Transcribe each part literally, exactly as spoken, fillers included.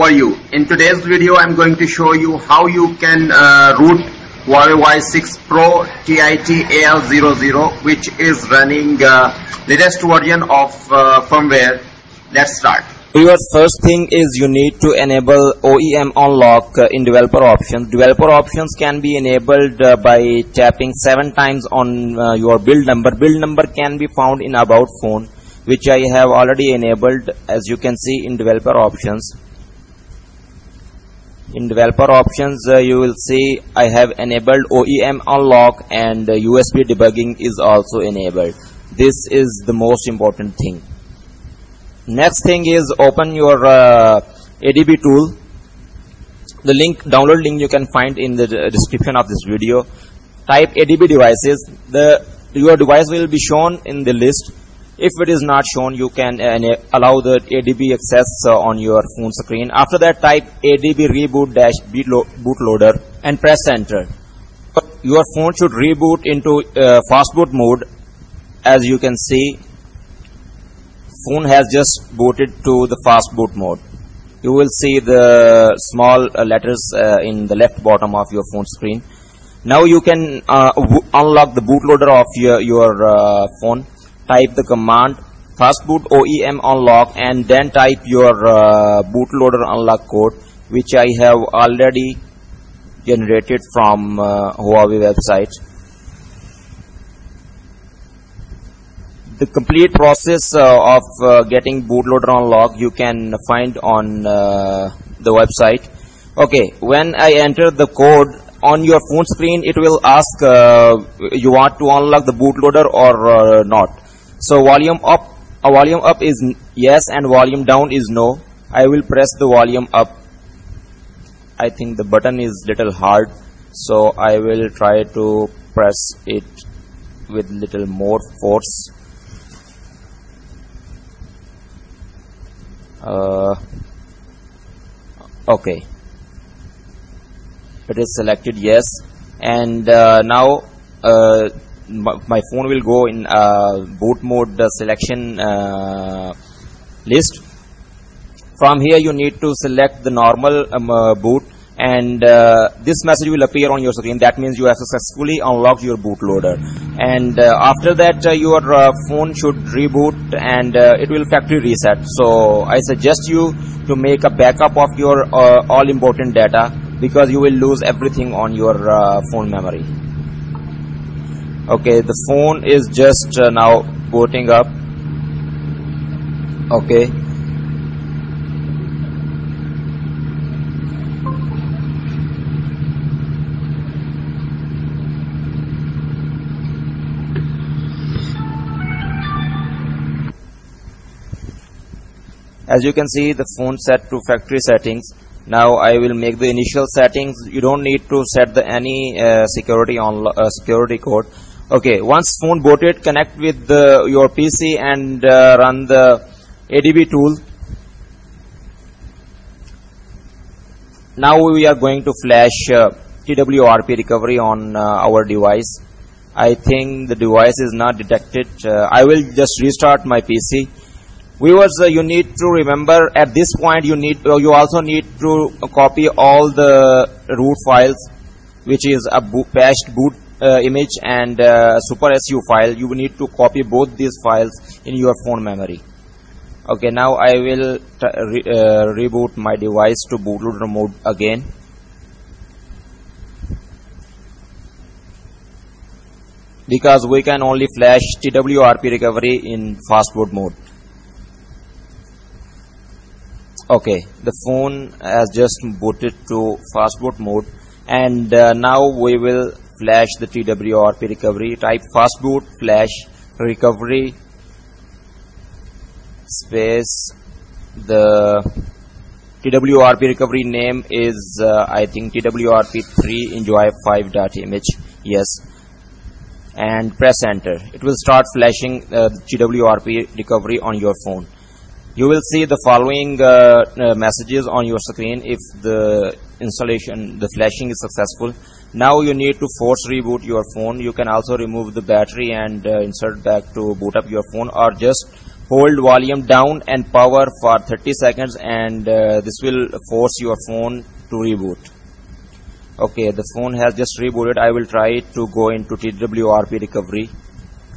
How are you? In today's video I'm going to show you how you can uh, root Huawei Y six Pro T I T A L zero zero, which is running uh, latest version of uh, firmware. Let's start. Your first thing is you need to enable O E M unlock uh, in developer options. Developer options can be enabled uh, by tapping seven times on uh, your build number. Build number can be found in About Phone, which I have already enabled, as you can see in developer options. In developer options, uh, you will see I have enabled O E M unlock, and uh, U S B debugging is also enabled. This is the most important thing. Next thing is open your uh, A D B tool. The link, download link, you can find in the description of this video. Type A D B devices. The your device will be shown in the list. If it is not shown, you can uh, allow the A D B access uh, on your phone screen. After that, type A D B reboot dash bootloader and press enter. Your phone should reboot into uh, fastboot mode. As you can see, phone has just booted to the fastboot mode. You will see the small uh, letters uh, in the left bottom of your phone screen. Now you can uh, unlock the bootloader of your, your uh, phone. Type the command fastboot O E M unlock and then type your uh, bootloader unlock code, which I have already generated from uh, Huawei website. The complete process uh, of uh, getting bootloader unlock you can find on uh, the website. Okay, when I enter the code on your phone screen, it will ask uh, you want to unlock the bootloader or uh, not. So volume up, uh, volume up is yes and volume down is no. I will press the volume up. I think the button is little hard, so I will try to press it with little more force. Uh, okay. It is selected yes, and uh, now uh, my phone will go in uh, boot mode uh, selection uh, list. From here you need to select the normal um, uh, boot, and uh, this message will appear on your screen. That means you have successfully unlocked your bootloader. And uh, after that uh, your uh, phone should reboot, and uh, it will factory reset. So I suggest you to make a backup of your uh, all important data, because you will lose everything on your uh, phone memory. Okay, the phone is just uh, now booting up. Okay. As you can see, the phone set to factory settings. Now I will make the initial settings. You don't need to set the any uh, security on uh, security code. Okay, once phone booted, connect with the, your P C and uh, run the A D B tool. Now we are going to flash uh, T W R P recovery on uh, our device. I think the device is not detected. Uh, I will just restart my P C. Viewers, uh, you need to remember at this point you need uh, you also need to copy all the root files, which is a boot, patched boot uh, image and uh, SuperSU file. You need to copy both these files in your phone memory. Okay, now I will re uh, reboot my device to bootloader mode again. Because we can only flash T W R P recovery in fastboot mode. Okay, the phone has just booted to fastboot mode, and uh, now we will flash the T W R P recovery. Type fastboot flash recovery space. The T W R P recovery name is uh, I think T W R P three enjoy five dot image. Yes, and press enter. It will start flashing uh, the T W R P recovery on your phone. You will see the following uh, uh, messages on your screen if the installation, the flashing is successful. Now you need to force reboot your phone. You can also remove the battery and uh, insert back to boot up your phone, or just hold volume down and power for thirty seconds, and uh, this will force your phone to reboot. Okay, the phone has just rebooted. I will try to go into T W R P recovery.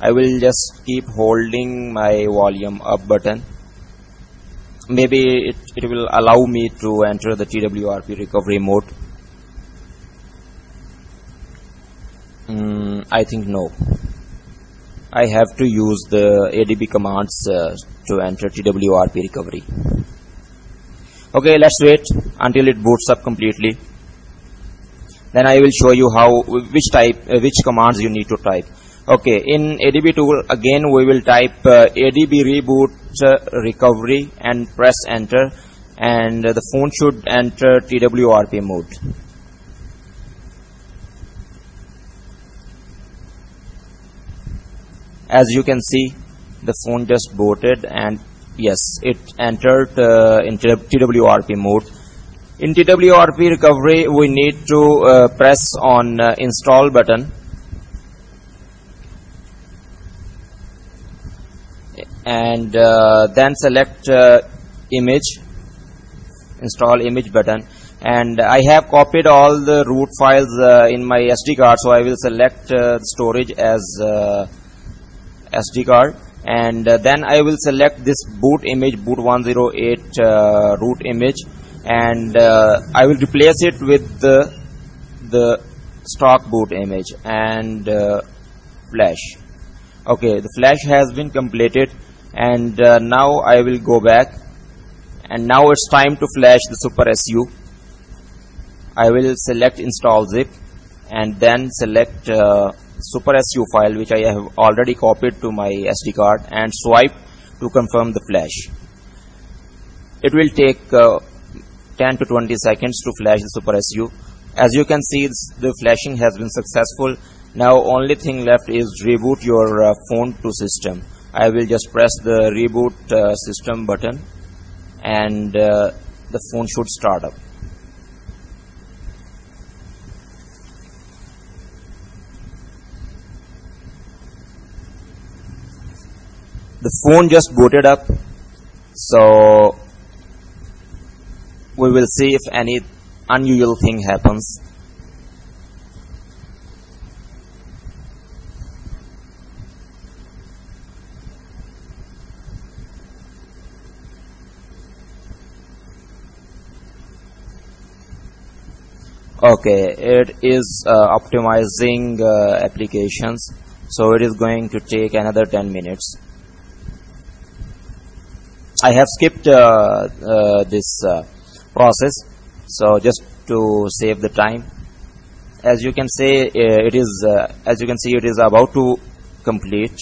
I will just keep holding my volume up button. Maybe it, it will allow me to enter the T W R P recovery mode. Mm, I think no. I have to use the A D B commands uh, to enter T W R P recovery. Okay, let's wait until it boots up completely. Then I will show you how which type uh, which commands you need to type. Okay, in A D B tool again we will type uh, A D B reboot uh, recovery and press enter, and uh, the phone should enter T W R P mode. As you can see, the phone just booted and yes, it entered uh, into T W R P mode. In T W R P recovery we need to uh, press on uh, install button, and uh, then select uh, image, install image button, and I have copied all the root files uh, in my S D card, so I will select uh, storage as uh, S D card, and uh, then I will select this boot image, boot one oh eight uh, root image, and uh, I will replace it with the, the stock boot image and uh, flash. Okay, the flash has been completed, and uh, now I will go back, and now it's time to flash the SuperSU. I will select install zip and then select uh, SuperSU file, which I have already copied to my S D card, and swipe to confirm the flash. It will take uh, ten to twenty seconds to flash the SuperSU. As you can see, the flashing has been successful. Now only thing left is reboot your uh, phone to system. I will just press the reboot uh, system button, and uh, the phone should start up. The phone just booted up, so we will see if any unusual thing happens. Okay, it is uh, optimizing uh, applications, so it is going to take another ten minutes. I have skipped uh, uh, this uh, process, so just to save the time. As you can say, uh, it is uh, as you can see, it is about to complete.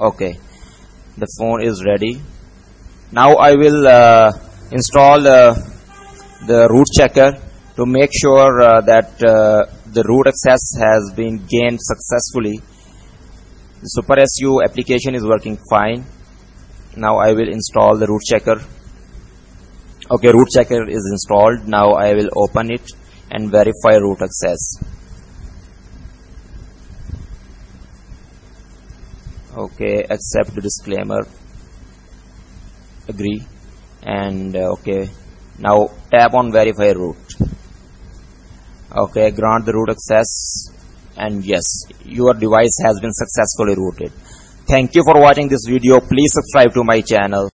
Okay, the phone is ready. Now I will uh, install uh, the root checker to make sure uh, that uh, the root access has been gained successfully. The SuperSU application is working fine. Now I will install the root checker. Okay, root checker is installed. Now I will open it and verify root access. Okay, accept the disclaimer, agree, and uh, okay, now tap on verify root. Okay, grant the root access, and yes, your device has been successfully rooted. Thank you for watching this video. Please subscribe to my channel.